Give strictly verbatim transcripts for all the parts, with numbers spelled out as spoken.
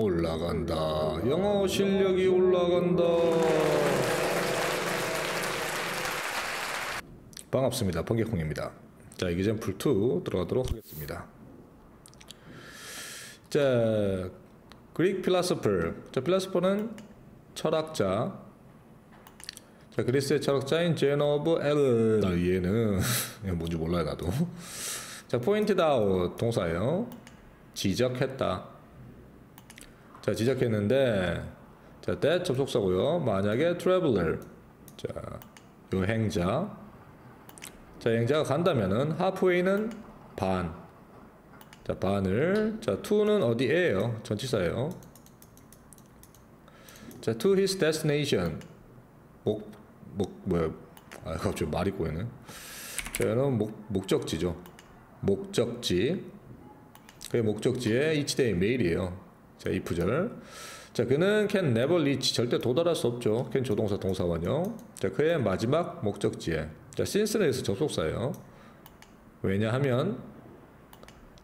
올라간다. 영어 실력이 올라간다. 반갑습니다. 번개콩입니다. 자, 이기잼플 이 들어가도록 하겠습니다. 자, 그릭 필라소퍼. 자, 필라소퍼는 철학자. 자, 그리스의 철학자인 제인 오브 엘은. 나 얘는 뭔지 몰라요, 나도. 자, pointed out 동사예요. 지적했다. 자, 지적했는데, 자, that 접속사고요. 만약에 traveler, 자, 여행자. 자, 여행자가 간다면은 halfway는 반. 자, 반을. 자, to는 어디에요? 전치사예요. 자, to his destination. 목, 목, 뭐야? 아, 갑자기 말이 꼬이네. 자, 여러분 목 목적지죠. 목적지. 그의 목적지에 each day 매일이에요. 자, 이 부절. 자, 그는 can never reach. 절대 도달할 수 없죠. can 조동사 동사원요. 자, 그의 마지막 목적지에. 자, since는 여기서 접속사예요. 왜냐하면,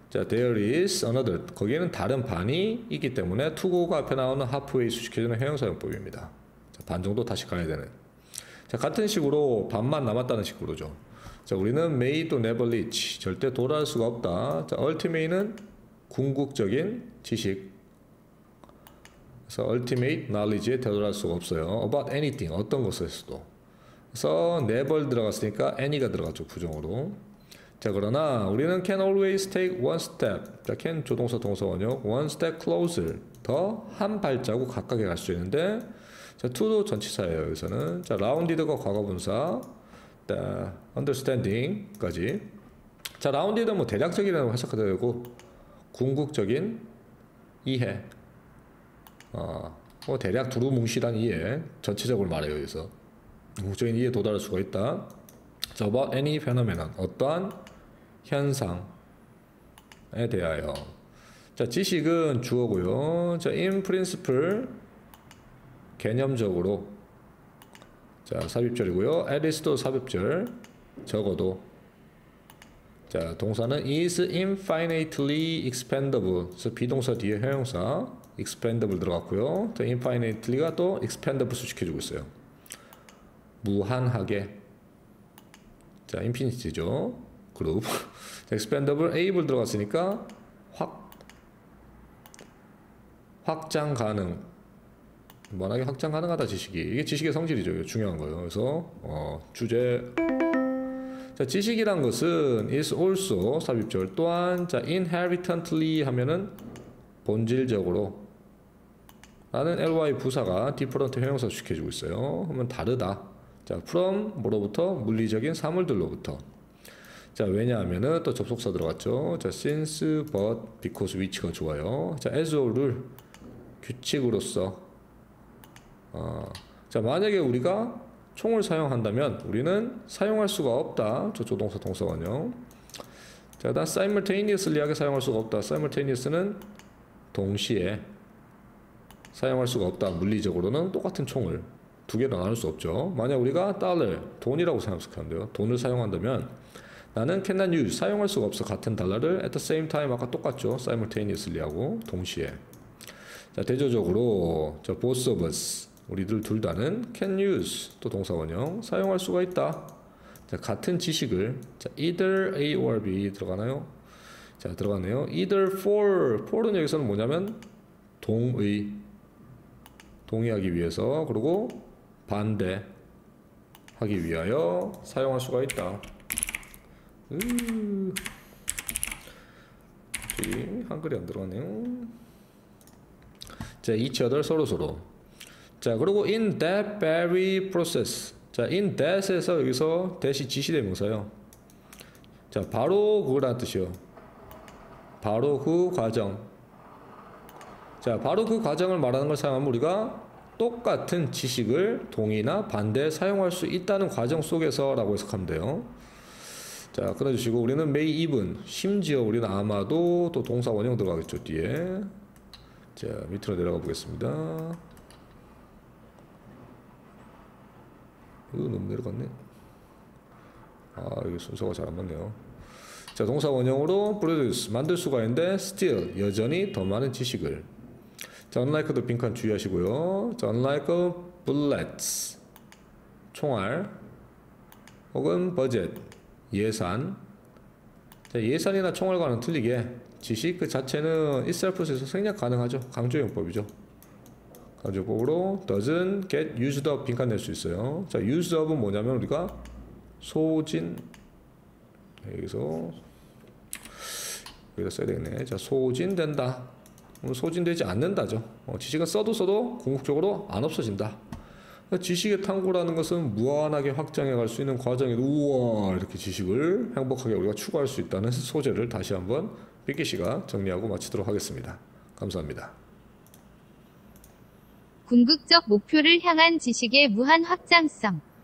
자, there is another. 거기에는 다른 반이 있기 때문에 to go가 앞에 나오는 halfway 수식해주는 형용사용법입니다. 자, 반 정도 다시 가야 되는. 자, 같은 식으로 반만 남았다는 식으로죠. 자, 우리는 may to never reach. 절대 도달할 수가 없다. 자, ultimate는 궁극적인 지식. 그래서 ultimate knowledge에 도달할 수가 없어요. about anything. 어떤 것에서도. 그래서 never 들어갔으니까 any가 들어갔죠. 부정으로. 자, 그러나 우리는 can always take one step. 자, can 조동사 동사원요. one step closer. 더 한 발자국 가깝게 갈 수 있는데, 자, to도 전치사예요. 여기서는. 자, rounded과 과거분사. 자, understanding까지. 자, 라운디는 뭐 대략적이라고 해석해도 되고, 궁극적인 이해, 어, 뭐 대략 두루뭉실한 이해, 전체적으로 말해요. 여기서 궁극적인 이해에 도달할 수가 있다. 자, about any phenomenon, 어떠한 현상에 대하여. 자, 지식은 주어고요. 자, in principle, 개념적으로. 자, 삽입절이고요. at least도 삽입절. 적어도. 자, 동사는 is infinitely expandable. 그래서 비동사 뒤에 형용사 expandable 들어갔고요. 자, infinitely가 또 expandable 수식해주고 있어요. 무한하게. 자, infinity죠. 그룹. 자, expandable able 들어갔으니까 확 확장 가능. 워낙에 확장 가능하다 지식이. 이게 지식의 성질이죠. 이게 중요한 거예요. 그래서 어, 주제. 자, 지식이란 것은 is also 삽입절 또한. 자, inherently 하면은 본질적으로 라는 ly 부사가 different 형용사 수식해주고 있어요. 그러면 다르다. 자, from 뭐로부터? 물리적인 사물들로부터. 자, 왜냐하면은 또 접속사 들어갔죠. 자, since, but, because, which가 좋아요. 자, as a rule 규칙으로서. 어, 자, 만약에 우리가 총을 사용한다면 우리는 사용할 수가 없다. 저 조동사 동사원형. 자, 일단 simultaneously하게 사용할 수가 없다. simultaneous는 동시에 사용할 수가 없다. 물리적으로는 똑같은 총을 두 개로 나눌 수 없죠. 만약 우리가 달러, 돈이라고 생각하면 돼요. 돈을 사용한다면 나는 cannot use, 사용할 수가 없어. 같은 달러를 at the same time, 아까 똑같죠. simultaneously하고 동시에. 자, 대조적으로 자, both of us, 우리들 둘 다는 can use, 또 동사원형, 사용할 수가 있다. 자, 같은 지식을. 자, either A or B 들어가나요? 자, 들어가네요. either for, for는 여기서는 뭐냐면 동의, 동의하기 위해서. 그리고 반대하기 위하여 사용할 수가 있다. 으... 한글이 안 들어가네요. 자, each other, 서로서로. 자, 그리고 in that very process. 자, in that에서 여기서 that이 지시대명사요. 자, 바로 그거란 뜻이요. 바로 그 과정. 자, 바로 그 과정을 말하는 걸 사용하면 우리가 똑같은 지식을 동의나 반대에 사용할 수 있다는 과정 속에서 라고 해석하면 돼요. 자, 끊어주시고 우리는 may even, 심지어 우리는 아마도, 또 동사 원형 들어가겠죠, 뒤에. 자, 밑으로 내려가 보겠습니다. 으, 너무 내려갔네. 아, 여기 순서가 잘 안 맞네요. 자, 동사 원형으로 produce, 만들 수가 있는데 still, 여전히 더 많은 지식을. 자, unlike도 빈칸 주의하시고요. 자, unlike bullets 총알 혹은 budget 예산. 자, 예산이나 총알과는 틀리게 지식 그 자체는 itself에서 생략 가능하죠. 강조용법이죠. 강조용법으로 doesn't get used up 빈칸 낼 수 있어요. 자, used up은 뭐냐면 우리가 소진 여기서 여기다 써야 되겠네. 자, 소진된다. 소진되지 않는다죠. 어, 지식은 써도 써도 궁극적으로 안 없어진다. 지식의 탐구라는 것은 무한하게 확장해 갈 수 있는 과정에 우와 이렇게 지식을 행복하게 우리가 추구할 수 있다는 소재를 다시 한번 빅기 씨가 정리하고 마치도록 하겠습니다. 감사합니다. 궁극적 목표를 향한 지식의 무한 확장성.